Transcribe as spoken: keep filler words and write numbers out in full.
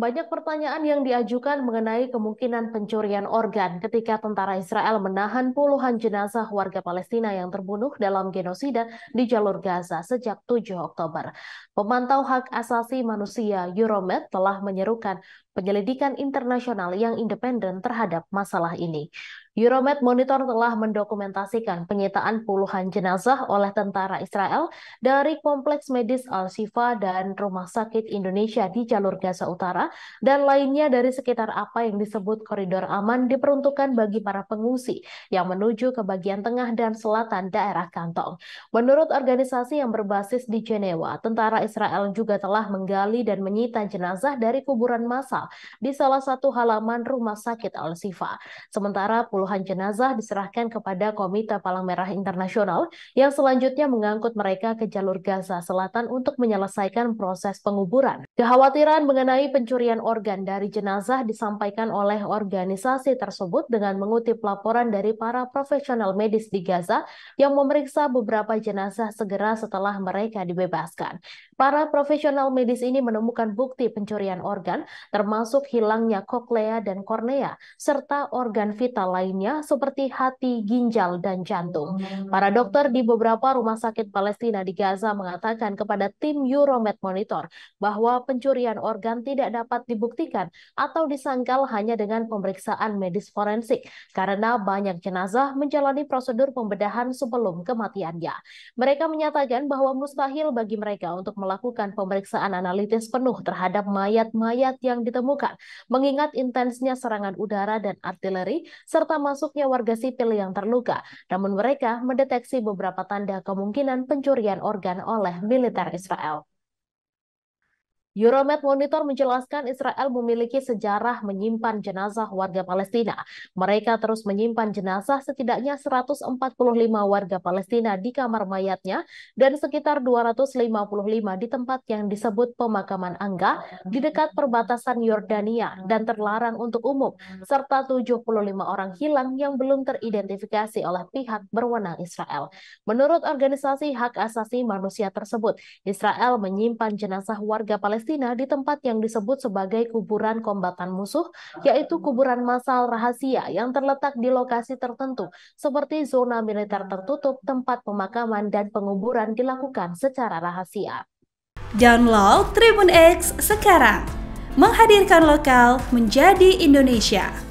Banyak pertanyaan yang diajukan mengenai kemungkinan pencurian organ ketika tentara Israel menahan puluhan jenazah warga Palestina yang terbunuh dalam genosida di Jalur Gaza sejak tujuh Oktober. Pemantau Hak Asasi Manusia Euro-Med telah menyerukan penyelidikan internasional yang independen terhadap masalah ini. Euro-Med Monitor telah mendokumentasikan penyitaan puluhan jenazah oleh tentara Israel dari kompleks medis Al-Shifa dan Rumah Sakit Indonesia di Jalur Gaza Utara dan lainnya dari sekitar apa yang disebut koridor aman diperuntukkan bagi para pengungsi yang menuju ke bagian tengah dan selatan daerah kantong. Menurut organisasi yang berbasis di Jenewa, tentara Israel juga telah menggali dan menyita jenazah dari kuburan massal di salah satu halaman Rumah Sakit Al-Shifa. Sementara puluhan Puluhan jenazah diserahkan kepada Komite Palang Merah Internasional yang selanjutnya mengangkut mereka ke Jalur Gaza Selatan untuk menyelesaikan proses penguburan. Kekhawatiran mengenai pencurian organ dari jenazah disampaikan oleh organisasi tersebut dengan mengutip laporan dari para profesional medis di Gaza yang memeriksa beberapa jenazah segera setelah mereka dibebaskan. Para profesional medis ini menemukan bukti pencurian organ, termasuk hilangnya koklea dan kornea, serta organ vital lainnya seperti hati, ginjal, dan jantung. Para dokter di beberapa rumah sakit Palestina di Gaza mengatakan kepada tim Euro-Med Monitor bahwa pencurian organ tidak dapat dibuktikan atau disangkal hanya dengan pemeriksaan medis forensik karena banyak jenazah menjalani prosedur pembedahan sebelum kematiannya. Mereka menyatakan bahwa mustahil bagi mereka untuk melakukan pemeriksaan analitis penuh terhadap mayat-mayat yang ditemukan, mengingat intensnya serangan udara dan artileri, serta masuknya warga sipil yang terluka, namun mereka mendeteksi beberapa tanda kemungkinan pencurian organ oleh militer Israel. Euro-Med Monitor menjelaskan Israel memiliki sejarah menyimpan jenazah warga Palestina. Mereka terus menyimpan jenazah setidaknya seratus empat puluh lima warga Palestina di kamar mayatnya dan sekitar dua ratus lima puluh lima di tempat yang disebut pemakaman Angga di dekat perbatasan Yordania dan terlarang untuk umum, serta tujuh puluh lima orang hilang yang belum teridentifikasi oleh pihak berwenang Israel. Menurut organisasi hak asasi manusia tersebut, Israel menyimpan jenazah warga Palestina Palestina di tempat yang disebut sebagai kuburan kombatan musuh, yaitu kuburan massal rahasia yang terletak di lokasi tertentu, seperti zona militer tertutup, tempat pemakaman dan penguburan dilakukan secara rahasia. Download Tribun X sekarang, menghadirkan lokal menjadi Indonesia.